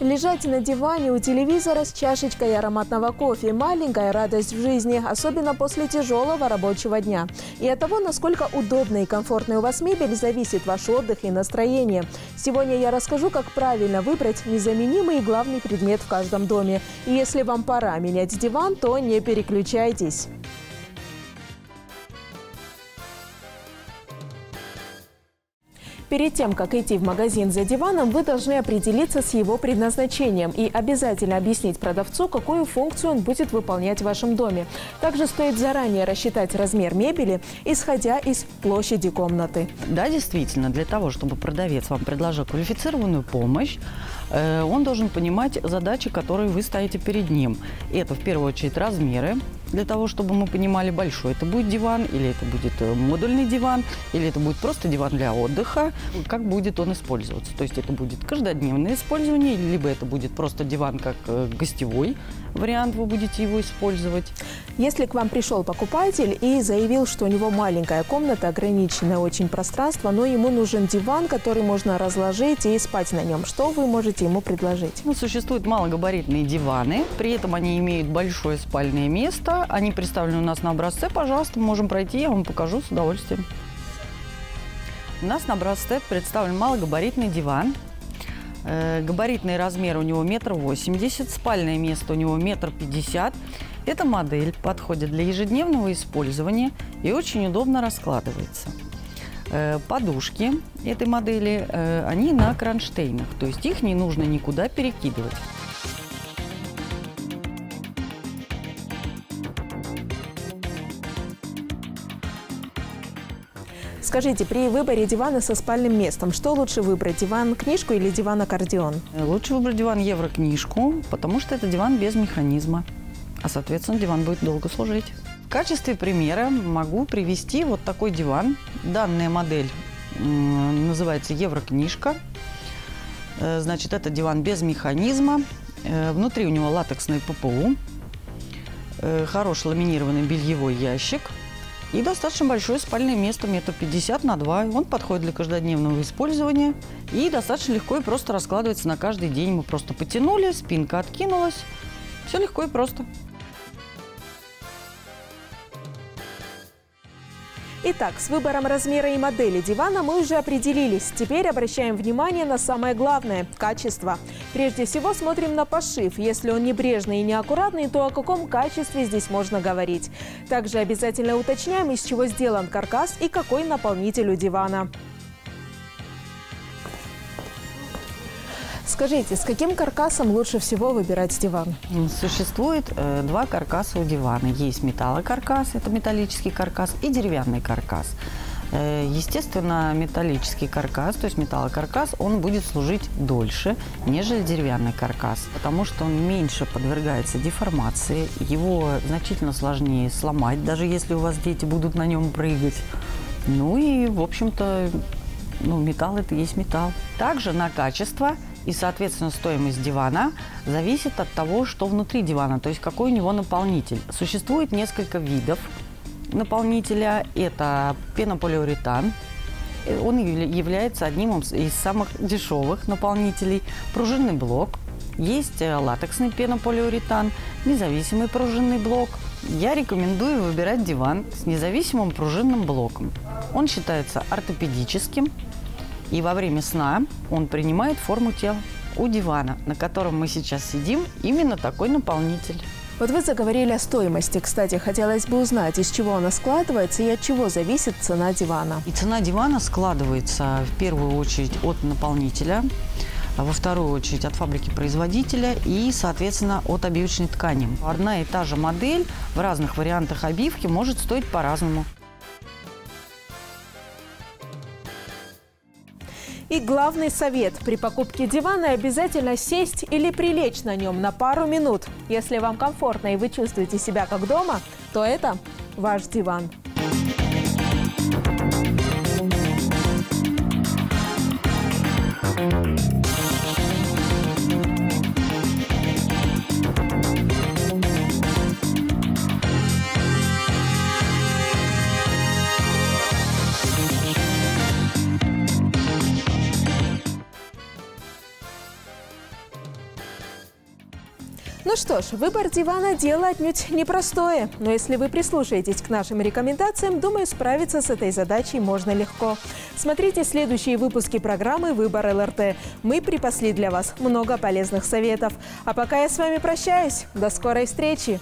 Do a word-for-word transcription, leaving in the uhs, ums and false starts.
Лежать на диване у телевизора с чашечкой ароматного кофе – маленькая радость в жизни, особенно после тяжелого рабочего дня. И от того, насколько удобной и комфортной у вас мебель, зависит ваш отдых и настроение. Сегодня я расскажу, как правильно выбрать незаменимый и главный предмет в каждом доме. И если вам пора менять диван, то не переключайтесь. Перед тем, как идти в магазин за диваном, вы должны определиться с его предназначением и обязательно объяснить продавцу, какую функцию он будет выполнять в вашем доме. Также стоит заранее рассчитать размер мебели, исходя из площади комнаты. Да, действительно, для того, чтобы продавец вам предложил квалифицированную помощь, он должен понимать задачи, которые вы ставите перед ним. Это в первую очередь размеры. Для того, чтобы мы понимали, большой это будет диван, или это будет модульный диван, или это будет просто диван для отдыха, как будет он использоваться. То есть это будет каждодневное использование, либо это будет просто диван как гостевой вариант, вы будете его использовать. Если к вам пришел покупатель и заявил, что у него маленькая комната, ограниченное очень пространство, но ему нужен диван, который можно разложить и спать на нем, что вы можете ему предложить? Ну, существуют малогабаритные диваны, при этом они имеют большое спальное место. Они представлены у нас на образце. Пожалуйста, мы можем пройти, я вам покажу с удовольствием. У нас на образце представлен малогабаритный диван. Габаритный размер у него метр восемьдесят, спальное место у него метр пятьдесят. Эта модель подходит для ежедневного использования и очень удобно раскладывается. Подушки этой модели, они на кронштейнах, то есть их не нужно никуда перекидывать. Скажите, при выборе дивана со спальным местом, что лучше выбрать? Диван-книжку или диван-аккордеон? Лучше выбрать диван-еврокнижку, потому что это диван без механизма. А, соответственно, диван будет долго служить. В качестве примера могу привести вот такой диван. Данная модель называется еврокнижка. Значит, это диван без механизма. Внутри у него латексный ППУ, хороший ламинированный бельевой ящик. И достаточно большое спальное место, метр пятьдесят на два. Он подходит для каждодневного использования. И достаточно легко и просто раскладывается на каждый день. Мы просто потянули, спинка откинулась. Все легко и просто. Итак, с выбором размера и модели дивана мы уже определились. Теперь обращаем внимание на самое главное – качество. Прежде всего смотрим на пошив. Если он небрежный и неаккуратный, то о каком качестве здесь можно говорить? Также обязательно уточняем, из чего сделан каркас и какой наполнитель у дивана. Скажите, с каким каркасом лучше всего выбирать диван? Существует э, два каркаса у дивана. Есть металлокаркас, это металлический каркас, и деревянный каркас. Э, естественно, металлический каркас, то есть металлокаркас, он будет служить дольше, нежели деревянный каркас, потому что он меньше подвергается деформации, его значительно сложнее сломать, даже если у вас дети будут на нем прыгать. Ну и, в общем-то, ну, металл – это есть металл. Также на качество и, соответственно, стоимость дивана зависит от того, что внутри дивана, то есть какой у него наполнитель. Существует несколько видов наполнителя. Это пенополиуретан. Он является одним из самых дешевых наполнителей. Пружинный блок. Есть латексный пенополиуретан, независимый пружинный блок. Я рекомендую выбирать диван с независимым пружинным блоком. Он считается ортопедическим. И во время сна он принимает форму тела. У дивана, на котором мы сейчас сидим, именно такой наполнитель. Вот вы заговорили о стоимости. Кстати, хотелось бы узнать, из чего она складывается и от чего зависит цена дивана. И цена дивана складывается в первую очередь от наполнителя, во вторую очередь от фабрики-производителя и, соответственно, от обивочной ткани. Одна и та же модель в разных вариантах обивки может стоить по-разному. И главный совет. При покупке дивана обязательно сесть или прилечь на нем на пару минут. Если вам комфортно и вы чувствуете себя как дома, то это ваш диван. Ну что ж, выбор дивана – дело отнюдь непростое. Но если вы прислушаетесь к нашим рекомендациям, думаю, справиться с этой задачей можно легко. Смотрите следующие выпуски программы «Выбор ЛРТ». Мы припасли для вас много полезных советов. А пока я с вами прощаюсь. До скорой встречи!